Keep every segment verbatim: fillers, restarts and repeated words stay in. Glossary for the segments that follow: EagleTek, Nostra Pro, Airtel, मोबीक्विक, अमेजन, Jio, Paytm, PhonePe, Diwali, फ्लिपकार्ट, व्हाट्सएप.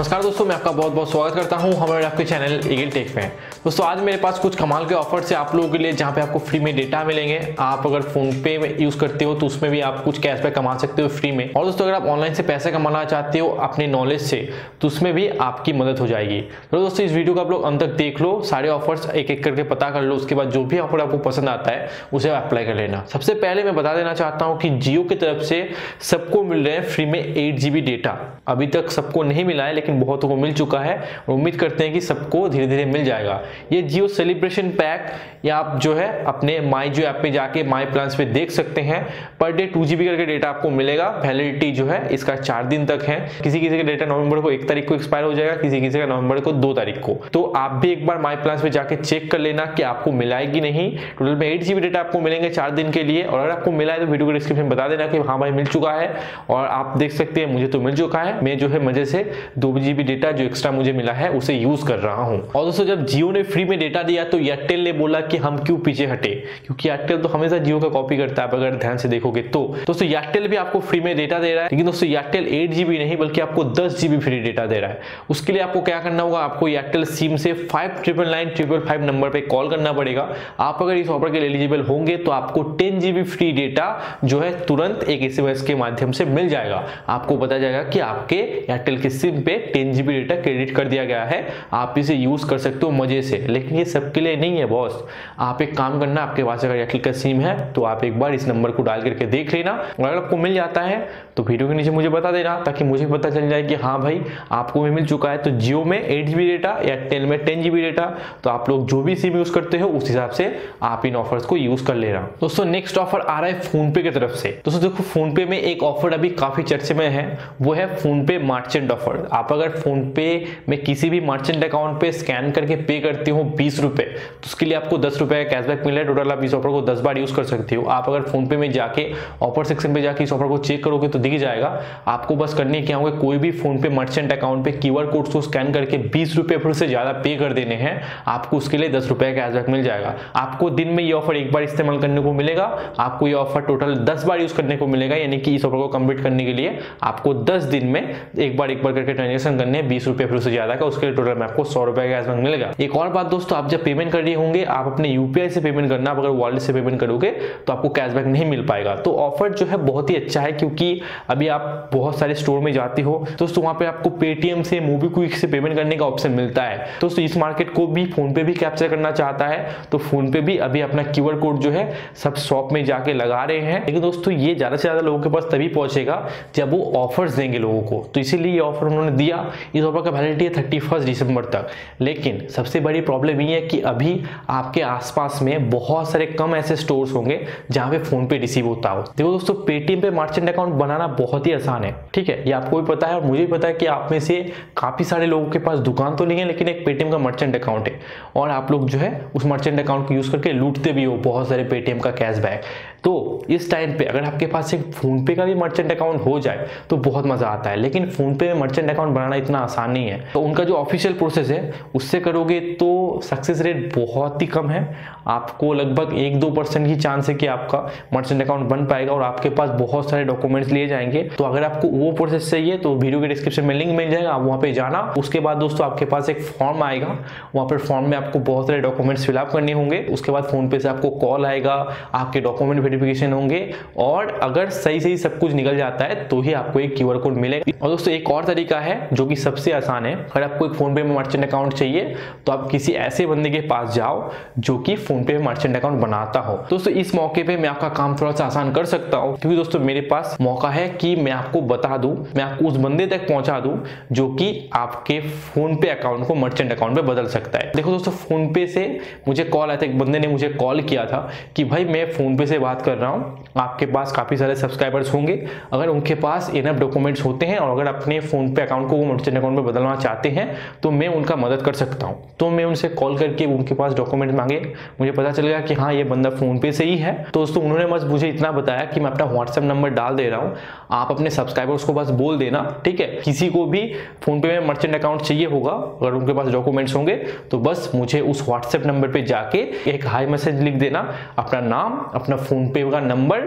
नमस्कार दोस्तों, मैं आपका बहुत बहुत स्वागत करता हूं हमारे आपके चैनल ईगल टेक में। दोस्तों आज मेरे पास कुछ कमाल के ऑफर्स है आप लोगों के लिए, जहां पे आपको फ्री में डेटा मिलेंगे। आप अगर फोनपे में यूज करते हो तो उसमें भी आप कुछ कैशबैक कमा सकते हो फ्री में। और दोस्तों अगर आप ऑनलाइन से पैसे कमाना चाहते हो अपने नॉलेज से तो उसमें भी आपकी मदद हो जाएगी। तो दोस्तों इस वीडियो को आप लोग अंत तक देख लो, सारे ऑफर्स एक एक करके पता कर लो, उसके बाद जो भी ऑफर आपको पसंद आता है उसे अप्लाई कर लेना। सबसे पहले मैं बता देना चाहता हूँ कि जियो की तरफ से सबको मिल रहे हैं फ्री में एट जी बी डेटा। अभी तक सबको नहीं मिला है लेकिन बहुतों को मिल चुका है और उम्मीद करते हैं कि सबको धीरे धीरे मिल जाएगा। ये जियो सेलिब्रेशन पैक या आप जो है अपने माई जियो ऐप पे जाके माई प्लान्स पे देख सकते हैं। Per day two G B करके डेटा आपको मिलेगा। वैलिडिटी जो है इसका चार दिन तक है। किसी किसी का डेटा नवंबर को एक तारीख को एक्सपायर हो जाएगा, किसी किसी का नवंबर को दो तारीख को। तो आप भी एक बार माई प्लान्स पे जाके चेक कर लेना कि आपको मिलाएगी नहीं। टोटल में एट जी बी डेटा आपको मिलेंगे चार दिन के लिए। और अगर आपको मिला है तो वीडियो के डिस्क्रिप्शन में बता देना कि हाँ भाई मिल चुका है। और आप देख सकते हैं मुझे तो मिल चुका है, मैं जो है मजे से दो जीबी डेटा जो एक्स्ट्रा मुझे मिला है उसे यूज कर रहा हूं। और दोस्तों जब जियो ने फ्री में डेटा दिया तो एयरटेल ने बोला कि हम क्यों पीछे हटे, क्योंकि एयरटेल तो हमेशा जियो का कॉपी करता है। अगर ध्यान से देखोगे तो दोस्तों एयरटेल भी आपको फ्री में डेटा दे रहा है, लेकिन दोस्तों एयरटेल एट जीबी नहीं बल्कि आपको दस जीबी फ्री डेटा दे रहा है। उसके लिए आपको क्या करना होगा, आपको एयरटेल सिम से five triple nine triple five number पर कॉल करना पड़ेगा। आप अगर इस ऑफर के लिए एलिजिबल होंगे तो आपको टेन जीबी फ्री डेटा जो है तुरंत एक एसएमएस के माध्यम से मिल जाएगा। आपको पता जाएगा कि आपके एयरटेल के सिम पे टेन जीबी डेटा क्रेडिट कर दिया गया है, आप इसे यूज कर सकते हो मजे से। लेकिन ये सबके लिए नहीं है बॉस। आप एक काम करना, आपके पास अगर एयरटेल का सिम है तो आप एक बार इस नंबर को डायल करके देख लेना। और अगर आपको मिल जाता है तो वीडियो के नीचे मुझे बता देना ताकि मुझे पता चल जाए कि हाँ भाई आपको भी मिल चुका है। तो जियो में एट जीबी डेटा, एयरटेल में टेन जीबी डेटा। तो आप लोग जो भी सिम यूज करते हो उस हिसाब से आप इन ऑफर्स को यूज कर लेना। दोस्तों नेक्स्ट ऑफर आ रहा है फोनपे की तरफ से। दोस्तों देखो फोनपे में एक ऑफर अभी काफी चर्चे में है, वो है फोनपे मार्चेंट ऑफर। आप अगर फोन पे में किसी भी मर्चेंट अकाउंट पे स्कैन करके पे करते हो बीस रुपए तो उसके लिए आपको दस रुपए का कैशबैक मिल रहा है। टोटल आप इस ऑफर को दस बार यूज कर सकते हो। आप अगर फोन पे में जाके ऑफर सेक्शन पे जाके इस ऑफर को चेक करोगे तो दिख जाएगा। आपको बस करने क्या होगा, कोई भी फोन पे मर्चेंट अकाउंट पे क्यूआर कोड को स्कैन करके बीस रुपए फिर से ज्यादा पे कर देने हैं। आपको उसके लिए दस रुपए का कैशबैक मिल जाएगा। आपको दिन में यह ऑफर एक बार इस्तेमाल करने को मिलेगा। आपको यह ऑफर टोटल दस बार यूज करने को मिलेगा, यानी कि इस ऑफर को कंप्लीट करने के लिए आपको दस दिन में एक बार एक बार करके ट्रांजेक्शन करने हैं बीस रुपए फिर से ज्यादा का। उसके लिए टोटल में आपको सौ रुपए का कैशबैक मिलेगा। एक और बात दोस्तों, आप जब पेमेंट कर रहे होंगे आप अपने यूपीआई से पेमेंट करना। आप अगर वॉलेट से पेमेंट करोगे तो आपको कैशबैक नहीं मिल पाएगा। तो ऑफर जो है बहुत ही अच्छा है, क्योंकि अभी आप बहुत सारे स्टोर में जाते हो दोस्तों, वहां पर पे आपको पेटीएम से मोबीक्विक से पेमेंट करने का ऑप्शन मिलता है। दोस्तों इस मार्केट को भी फोनपे भी कैप्चर करना चाहता है, तो फोनपे भी अभी अपना क्यूआर कोड जो है सब शॉप में जाके लगा रहे हैं। लेकिन दोस्तों ये ज्यादा से ज्यादा लोगों के पास तभी पहुंचेगा जब वो ऑफर्स देंगे लोगों को। तो इसीलिए ऑफर उन्होंने दिया। इस ऑफर का वैलिडिटी है इकतीस दिसंबर तक। लेकिन सबसे बड़ी प्रॉब्लम ये है कि अभी आपके आसपास में बहुत सारे कम ऐसे स्टोर्स होंगे जहां पे फोन पे रिसीव होता हो। देखो दोस्तों पेटीएम पे मर्चेंट अकाउंट बनाना बहुत ही आसान है, ठीक है, ये आपको भी पता है और मुझे भी पता है कि आप में से काफी सारे लोगों के पास दुकान तो नहीं है लेकिन एक पेटीएम का मर्चेंट अकाउंट है और आप लोग जो है उस मर्चेंट अकाउंट को यूज करके लूटते भी हो बहुत सारे पेटीएम का कैशबैक। तो इस टाइम पे अगर आपके पास एक फोन पे का भी मर्चेंट अकाउंट हो जाए तो बहुत मजा आता है। लेकिन फोन पे में मर्चेंट अकाउंट बनाना इतना आसान नहीं है। तो उनका जो ऑफिशियल प्रोसेस है उससे करोगे तो सक्सेस रेट बहुत ही कम है। आपको लगभग एक दो परसेंट की चांस है कि आपका मर्चेंट अकाउंट बन पाएगा और आपके पास बहुत सारे डॉक्यूमेंट्स लिए जाएंगे। तो अगर आपको वो प्रोसेस चाहिए तो वीडियो के डिस्क्रिप्शन में लिंक मिल जाएगा, आप वहाँ पे जाना। उसके बाद दोस्तों आपके पास एक फॉर्म आएगा, वहाँ पर फॉर्म में आपको बहुत सारे डॉक्यूमेंट्स फिलअप करने होंगे। उसके बाद फोन पे से आपको कॉल आएगा, आपके डॉक्यूमेंट वेरिफिकेशन होंगे और अगर सही सही सब कुछ निकल जाता है तो ही आपको एक क्यूआर कोड मिलेगा। और दोस्तों एक और तरीका है जो कि सबसे आसान है। अगर आपको एक फोन पे में मर्चेंट अकाउंट चाहिए तो आप किसी ऐसे बंदे के पास जाओ जो कि फोन पे में मर्चेंट अकाउंट बनाता हो। दोस्तों इस मौके पे मैं आपका काम थोड़ा सा आसान कर सकता हूँ, क्योंकि दोस्तों मेरे पास मौका है कि मैं आपको बता दूं, मैं आपको उस बंदे तक पहुंचा दूं जो कि आपके फोन पे अकाउंट को मर्चेंट अकाउंट में बदल सकता है। देखो दोस्तों फोन पे से मुझे कॉल आया था, एक बंदे ने मुझे कॉल किया था कि भाई मैं फोन पे से बात कर रहा हूँ, आपके पास काफी सारे सब्सक्राइबर्स होंगे, अगर उनके पास इनफ डॉक्यूमेंट्स होते हैं और अगर अपने फोन पे अकाउंट को वो मर्चेंट अकाउंट में बदलना चाहते हैं तो मैं उनका मदद कर सकता हूं। तो मैं उनसे कॉल करके उनके पास डॉक्यूमेंट मांगे, मुझे पता चल गया कि हाँ ये बंदा फोन पे से ही है। तो दोस्तों उन्होंने बस मुझे इतना बताया कि मैं अपना व्हाट्सएप नंबर डाल दे रहा हूँ, आप अपने सब्सक्राइबर्स को बस बोल देना, ठीक है, किसी को भी फोन पे में मर्चेंट अकाउंट चाहिए होगा अगर उनके पास डॉक्यूमेंट्स होंगे तो बस मुझे उस व्हाट्सएप नंबर पर जाके एक हाई मैसेज लिख देना, अपना नाम, अपना फोन पे का नंबर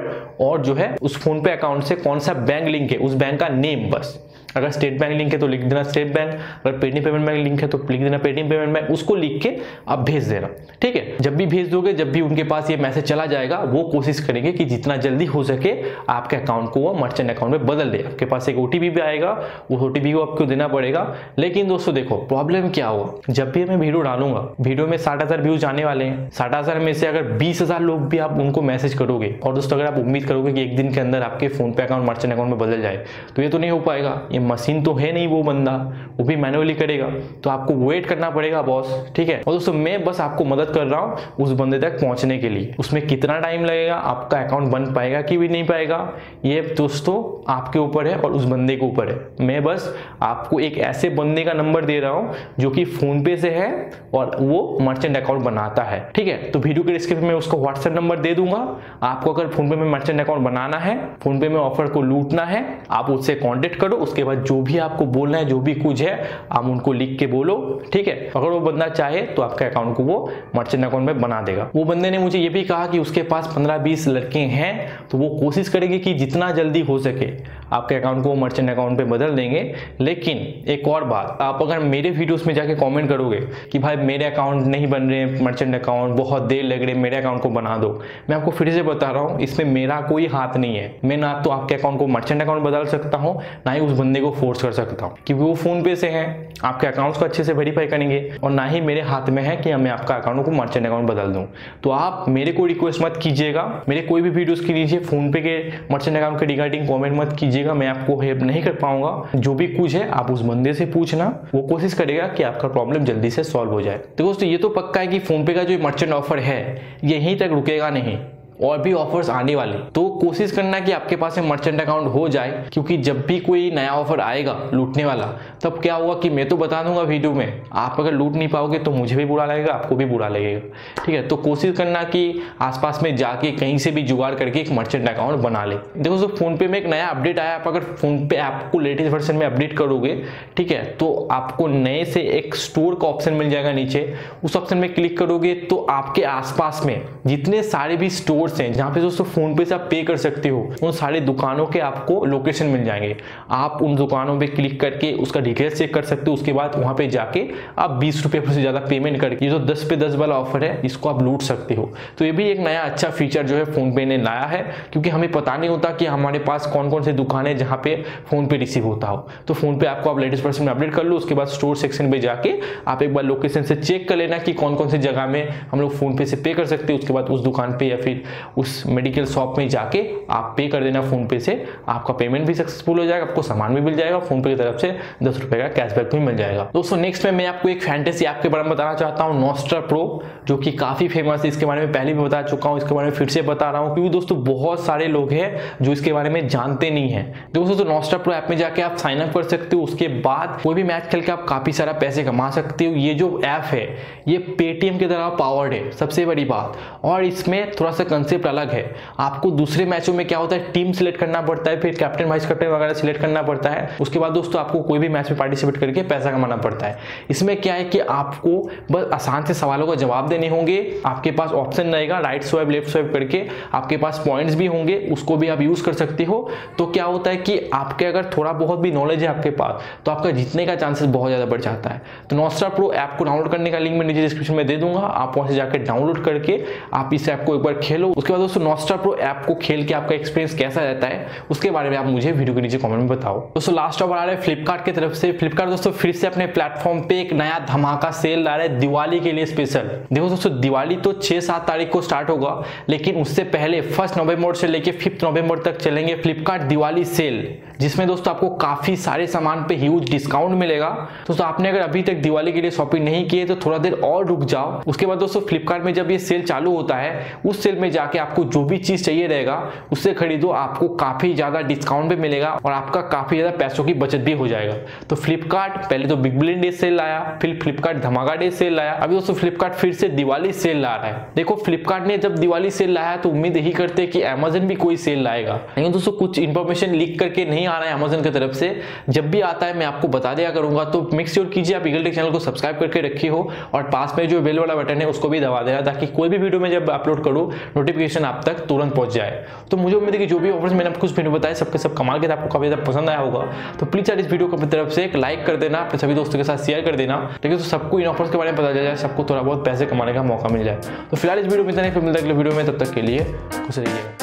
और जो है उस फोन पे अकाउंट से कौन सा बैंक लिंक है उस बैंक का नेम, बस अगर स्टेट बैंक लिंक है तो लिख देना स्टेट बैंक, अगर पेटीएम पेमेंट बैंक लिंक है तो लिख देना पेटीएम पेमेंट बैंक, उसको लिख के आप भेज देना। ठीक है, जब भी भेज दोगे, जब भी उनके पास ये मैसेज चला जाएगा, वो कोशिश करेंगे कि जितना जल्दी हो सके आपके अकाउंट को वो मर्चेंट अकाउंट में बदल दे। आपके पास एक ओटीपी भी आएगा, उस ओटीपी को आपको देना पड़ेगा। लेकिन दोस्तों देखो प्रॉब्लम क्या होगा, जब भी मैं वीडियो डालूंगा, वीडियो में साठ हजार व्यूज आने वाले हैं, साठ हजार में से अगर बीस हजार लोग भी आप उनको मैसेज करोगे और दोस्तों अगर आप उम्मीद करोगे कि एक दिन के अंदर आपके फोन पे अकाउंट मर्चेंट अकाउंट में बदल जाए तो ये तो नहीं हो पाएगा। ये मशीन तो है नहीं, वो बंदा वो भी मैनुअली करेगा, तो आपको वेट करना पड़ेगा बॉस। ठीक है, और दोस्तों मैं बस आपको मदद कर रहा हूँ उस बंदे तक पहुंचने के लिए। उसमें कितना टाइम लगेगा, आपका अकाउंट बन पाएगा कि भी नहीं पाएगा, ये दोस्तों आपके ऊपर है और उस बंदे के ऊपर है। मैं बस आपको एक ऐसे बंदे का नंबर दे रहा हूँ जो कि फोन पे से है और वो मर्चेंट अकाउंट बनाता है। ठीक है, तो वीडियो के डिस्क्रिप्शन में उसको व्हाट्सएप नंबर दे दूंगा। आपको अगर फोन पे में मर्चेंट अकाउंट बनाना है, फोन पे में ऑफर को लूटना है, आप उससे कॉन्टेक्ट करो। उसके बाद जो भी आपको बोलना है, जो भी कुछ है, आप उनको लिख के बोलो। ठीक है, अगर वो बंदा चाहे तो आपके अकाउंट को वो मर्चेंट अकाउंट में बना देगा। वो बंदे ने मुझे ये भी कहा कि उसके पास पंद्रह बीस लड़के हैं, तो वो कोशिश करेगी कि जितना जल्दी हो सके आपके अकाउंट को वो मर्चेंट अकाउंट पे बदल देंगे। लेकिन एक और बात, आप अगर मेरे वीडियोस में जाके कमेंट करोगे कि भाई मेरे अकाउंट नहीं बन रहे मर्चेंट अकाउंट, बहुत देर लग रही है, मेरे अकाउंट को बना दो, मैं आपको फिर से बता रहा हूँ इसमें मेरा कोई हाथ नहीं है। मैं ना तो आपके अकाउंट को मर्चेंट अकाउंट बदल सकता हूँ, ना ही उस बंदे को फोर्स कर सकता हूँ, क्योंकि वो फोन पे से है, आपके अकाउंट को अच्छे से वेरीफाई करेंगे, और ना ही मेरे हाथ में है कि मैं आपका अकाउंट को मर्चेंट अकाउंट बदल दूँ। तो आप मेरे को रिक्वेस्ट मत कीजिएगा, मेरे कोई भी वीडियोस के नीचे फोन पे के मर्चेंट अकाउंट के रिगार्डिंग कमेंट मत कीजिएगा, मैं आपको हेल्प नहीं कर पाऊंगा। जो भी कुछ है आप उस बंदे से पूछना, वो कोशिश करेगा कि आपका प्रॉब्लम जल्दी से सॉल्व हो जाए। तो दोस्तों ये तो पक्का है कि फोन पे का जो मर्चेंट ऑफर है यहीं तक रुकेगा नहीं, और भी ऑफर्स आने वाले, तो कोशिश करना कि आपके पास में मर्चेंट अकाउंट हो जाए। क्योंकि जब भी कोई नया ऑफर आएगा लूटने वाला, तब क्या होगा कि मैं तो बता दूंगा वीडियो में, आप अगर लूट नहीं पाओगे तो मुझे भी बुरा लगेगा, आपको भी बुरा लगेगा। ठीक है, तो कोशिश करना कि आसपास में जाके कहीं से भी जुगाड़ करके एक मर्चेंट अकाउंट बना ले। देखो दोस्तों फोनपे में एक नया अपडेट आया, आप अगर फोनपे ऐप को लेटेस्ट वर्जन में अपडेट करोगे, ठीक है, तो आपको नए से एक स्टोर का ऑप्शन मिल जाएगा नीचे, उस ऑप्शन में क्लिक करोगे तो आपके आसपास में जितने सारे भी स्टोर जहां पे दोस्तों फोन पे से आप पे कर सकते हो, उन सारे दुकानों के आपको लोकेशन मिल जाएंगे। आप उन दुकानों पे क्लिक करके उसका डिटेल्स चेक कर सकते हो। उसके बाद वहां पे जाके आप बीस रुपए से ज्यादा पेमेंट करके, ये जो दस पे दस वाला ऑफर है, इसको आप लूट सकते हो। तो ये भी एक नया अच्छा फीचर जो है फोन पे ने लाया है, क्योंकि हमें पता नहीं होता कि हमारे पास कौन कौन सी दुकान है जहां पे फोन पे रिसीव होता हो। तो फोन पे आपको आप लेटेस्ट वर्जन में अपडेट कर लो, उसके बाद स्टोर सेक्शन पे जाके आप एक बार लोकेशन से चेक कर लेना कि कौन कौन सी जगह में हम लोग फोन पे से पे कर सकते हैं। उसके बाद उस दुकान पे या फिर उस मेडिकल शॉप में जाके आप पे कर देना फोन पे से, आपका पेमेंट भी सक्सेसफुल हो जाएगा, आपको सामान भी मिल जाएगा, फोन पे की तरफ से दस रुपए का कैशबैक भी मिल जाएगा। दोस्तों नेक्स्ट में मैं आपको एक फैंटेसी ऐप के बारे में बताना चाहता हूँ, नोस्ट्रा प्रो, जो कि काफी फेमस है। इसके बारे में पहले भी बता चुका हूँ, इसके बारे में फिर से बता रहा हूँ, क्योंकि दोस्तों बहुत सारे लोग हैं जो इसके बारे में जानते नहीं है। दोस्तों तो नोस्ट्रा प्रो ऐप में जाके आप साइन अप कर सकते हो, उसके बाद कोई भी मैच खेल के आप काफी सारा पैसे कमा सकते हो। ये जो ऐप है ये पेटीएम की तरह पावर्ड है, सबसे बड़ी बात, और इसमें थोड़ा सा कंसेप्ट अलग है। आपको दूसरे मैचों में क्या होता है, टीम सिलेक्ट करना पड़ता है, फिर कैप्टन वाइस कैप्टन वगैरह सिलेक्ट करना पड़ता है। उसके बाद दोस्तों आपको कोई भी मैच में पार्टिसिपेट करके पैसा कमाना पड़ता है। इसमें क्या है कि आपको बस आसान से सवालों का जवाब देने होंगे, आपके पास ऑप्शन रहेगा राइट स्वाइप लेफ्ट स्वाइप करके, आपके पास पॉइंट्स भी होंगे, उसको भी आप यूज कर सकते हो। तो क्या होता है कि आपके अगर थोड़ा बहुत भी नॉलेज है आपके पास, तो आपका जीतने का चांसेस बहुत ज्यादा बढ़ जाता है। तो नोस्ट्रा प्रो ऐप को डाउनलोड करने का लिंक मैं नीचे डिस्क्रिप्शन में दे दूंगा, आप वहां से जाकर डाउनलोड करके आप इस ऐप को एक बार खेलो। उसके बाद दोस्तों नोस्ट्रा प्रो ऐप को खेल के आपका एक्सपीरियंस कैसा रहता है, उसके बारे में आप मुझे वीडियो के नीचे कमेंट में बताओ। दोस्तों लास्ट ऑफर आ रहा है फ्लिपकार्ट की तरफ से। फ्लिपकार्ट दोस्तों फिर से अपने प्लेटफॉर्म पे एक नया धमाका सेल ला रहा है दिवाली के लिए स्पेशल। देखो दोस्तों दिवाली तो छह सात तारीख को स्टार्ट होगा, लेकिन उससे पहले फर्स्ट नवंबर से लेकर फिफ्थ नवंबर तक चलेंगे फ्लिपकार्ट दिवाली सेल, जिसमें दोस्तों आपको काफी सारे सामान पे ह्यूज डिस्काउंट मिलेगा। दोस्तों आपने अगर अभी तक दिवाली के लिए शॉपिंग नहीं की है तो थोड़ा देर और रुक जाओ। उसके बाद दोस्तों फ्लिपकार्ट में जब ये सेल चालू होता है, उस सेल में जाके आपको जो भी चीज चाहिए रहेगा उससे खरीदो, आपको काफी ज्यादा डिस्काउंट भी मिलेगा और आपका काफी ज्यादा पैसों की बचत भी हो जाएगा। तो फ्लिपकार्ट पहले तो बिग बिलियन डे सेल लाया, फिर फ्लिपकार्ट धमाका डे सेल लाया, अभी दोस्तों फ्लिपकार्ट फिर से दिवाली सेल ला रहा है। देखो फ्लिपकार्ट ने जब दिवाली सेल लाया तो उम्मीद यही करते कि अमेजन भी कोई सेल लाएगा, लेकिन दोस्तों कुछ इंफॉर्मेशन लीक करके नहीं आ रहा है अमेजन की तरफ से। जब भी आता है मैं आपको बता दिया करूंगा, तो मेक श्योर कीजिए आप ईगल टेक चैनल को सब्सक्राइब करके रखिए हो, और पास में जो बेल वाला बटन है उसको भी दबा देना, ताकि कोई भी वीडियो में जब अपलोड करो नोटिफिकेशन नोटिफिकेशन आप तक तुरंत पहुंच जाए। तो मुझे उम्मीद है कि जो भी ऑफर्स मैंने आपको इस वीडियो बताया सबके सब कमाल के आपको काफी ज्यादा पसंद आया होगा। तो प्लीज यार इस वीडियो को अपनी तरफ से एक लाइक कर देना, अपने सभी दोस्तों के साथ शेयर कर देना, लेकिन तो सबको इन ऑफर्स के बारे में पता चल जाए, सबको थोड़ा बहुत पैसे कमाने का मौका मिल जाए। तो फिलहाल इस वीडियो में इतना, फिर मिलता है अगले वीडियो में, तब तक के लिए खुश रहिएगा।